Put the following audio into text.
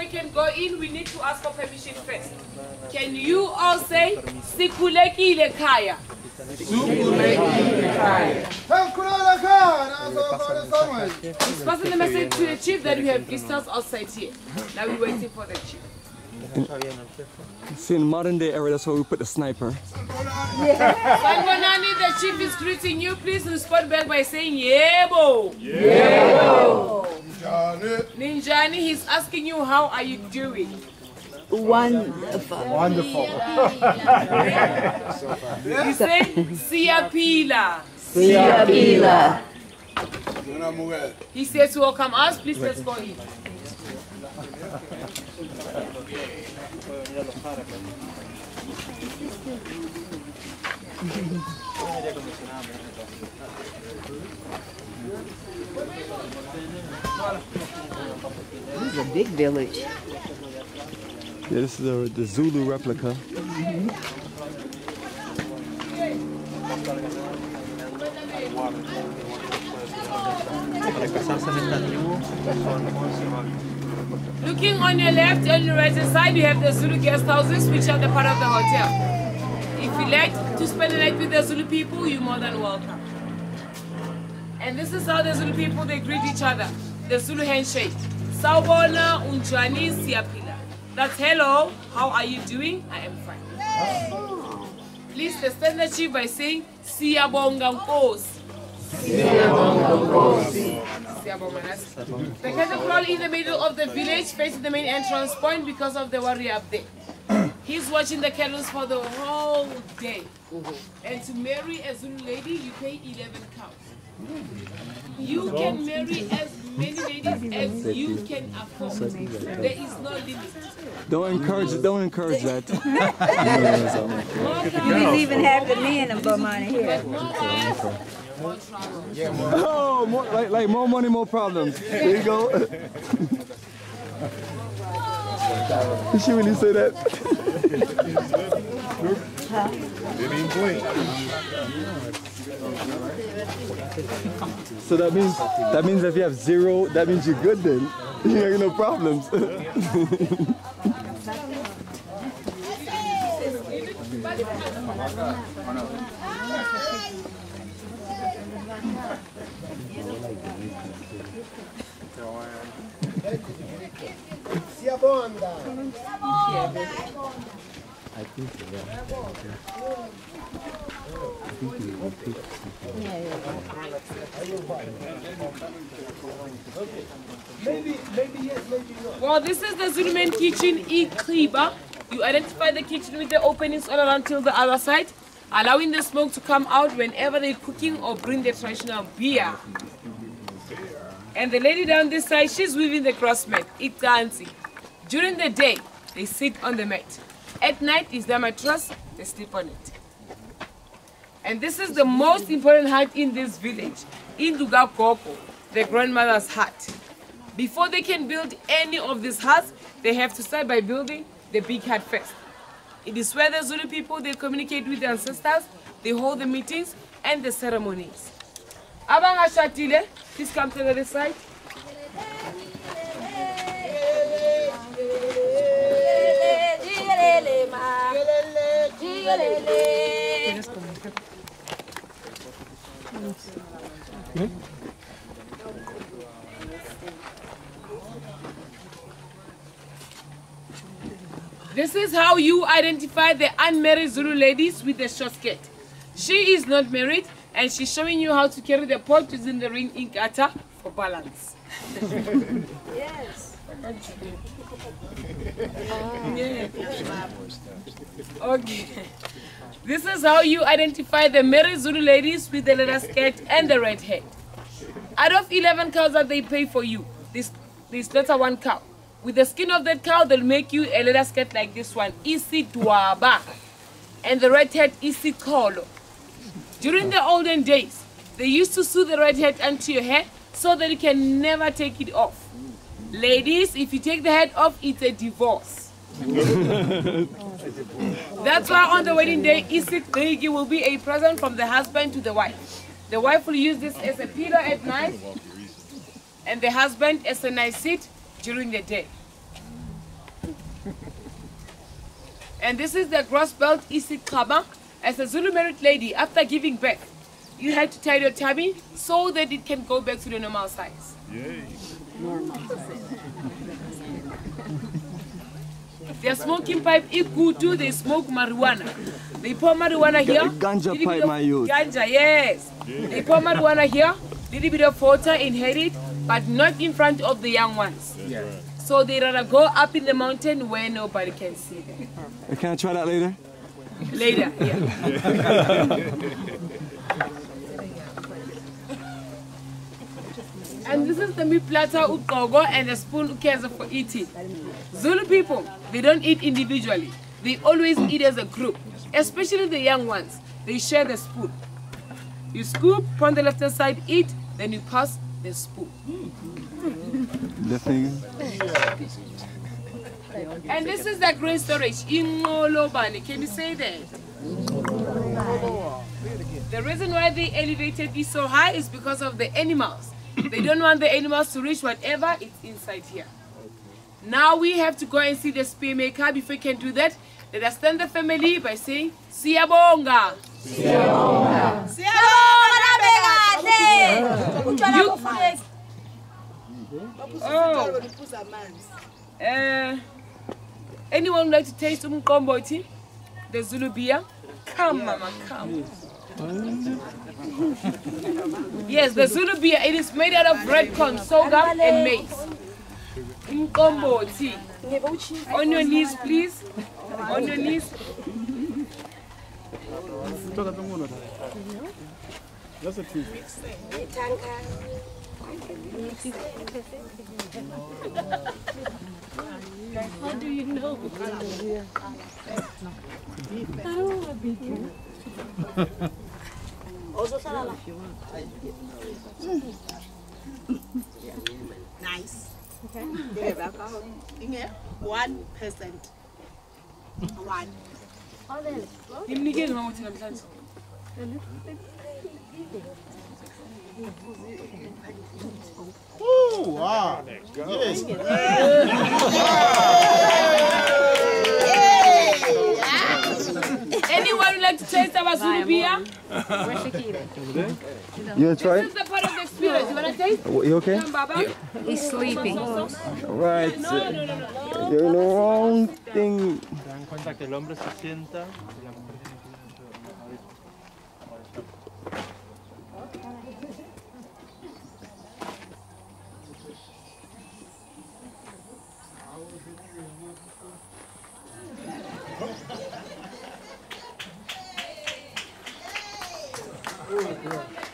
we can go in, we need to ask for permission first. Can you all say, Sikhulekile ekhaya? Sikhulekile ekhaya. It's passing the message to the chief that we have visitors outside here. Now we're waiting for the chief. See, in modern day era, that's where we put the sniper. Sawubona, the chief is greeting you. Please respond back by saying, Yebo. Yebo. Ninjani, he's asking you, how are you doing? Wonderful. Wonderful. You say, Siapila. Siapila. He says, welcome us. Please, let's go in. This is a big village. Yeah, this is the Zulu replica. Mm-hmm. Looking on your left and your right side, you have the Zulu guest houses, which are the part of the hotel. If you like to spend the night with the Zulu people, you're more than welcome. And this is how the Zulu people, they greet each other. The Zulu handshake. Sawubona unjani siyaphila. That's hello, how are you doing? I am fine. Please, the standard chief by saying, Siyabongamkos. The cathedral in the middle of the village faces the main entrance point because of the warrior up there. He's watching the cattle for the whole day. And to marry a Zulu lady, you pay 11 cows. You can marry as many ladies as you can afford. There is no limit. Don't encourage that. You didn't even have the men of Bomani here. More trouble. Yeah, more. Oh, more, like more money, more problems. There you go. Did she really say that? So that means if you have zero, that means you're good then. You ain't no problems. Siabonga. I think they are. I think they will pick. Maybe yes, maybe not. Well, this is the Zulu main kitchen in Kriba. You identify the kitchen with the openings all around till the other side, allowing the smoke to come out whenever they're cooking or bring the traditional beer. And the lady down this side, she's weaving the cross mat, it's dancing. During the day, they sit on the mat. At night, is their mattress, they sleep on it. And this is the most important hut in this village, in Duga Koko, the grandmother's hut. Before they can build any of these huts, they have to start by building the big hut first. It is where the Zulu people, they communicate with their ancestors, they hold the meetings and the ceremonies. Abangashatile, please come to the other side. This is how you identify the unmarried Zulu ladies with the short skirt. She is not married, and she's showing you how to carry the pot using the ring in kata for balance. Yes. Okay. This is how you identify the married Zulu ladies with the leather skirt and the red hair. Out of 11 cows that they pay for you, they slaughter one cow. With the skin of that cow, they'll make you a leather skirt like this one, Isi Dwaba, and the red hair, Isi Kolo. During the olden days, they used to sew the red hat onto your head so that you can never take it off. Ladies, if you take the hat off, it's a divorce. That's why on the wedding day, Isi Dwigi will be a present from the husband to the wife. The wife will use this as a pillow at night and the husband as a nice seat during the day. And this is the gross belt isikaba. As a Zulu married lady, after giving birth, you have to tie your tummy so that it can go back to the normal size. Yay. Normal size. Their smoking pipe is kutu, they smoke marijuana. They pour marijuana here. Ganja pipe, my youth. Ganja, yes. Yeah. They pour marijuana here, little bit of water, inhale it, but not in front of the young ones. Yeah. Right. So they rather go up in the mountain where nobody can see them. Can I try that later? Later, yeah. And this is the meat platter, ugogo, and a spoon ukaza for eating. Zulu people, they don't eat individually. They always eat as a group, especially the young ones. They share the spoon. You scoop, on the left hand side, eat, then you pass the spoon. Left thing. And this is the grain storage in Nolobani. Can you say that? The reason why they elevated it so high is because of the animals. They don't want the animals to reach whatever is inside here. Now we have to go and see the spear maker. Before we can do that, let us thank the family by saying Siyabonga. Siyabonga. Siyabonga. Oh. Anyone would like to taste umkomboti? The zulubia? Come, mama, come. Yes, the zulubia, it is made out of breadcrumbs, sorghum, and maize. Mkomboti. On your knees, please. On your knees. How do you know? I don't want to beat you. Nice. Okay. 1%. One. Oh, wow. Yes. Anyone would like to taste our zulubia? You try? This is the part of the experience. You wanna taste? You okay? He's sleeping. Right. You're the wrong thing. Yeah.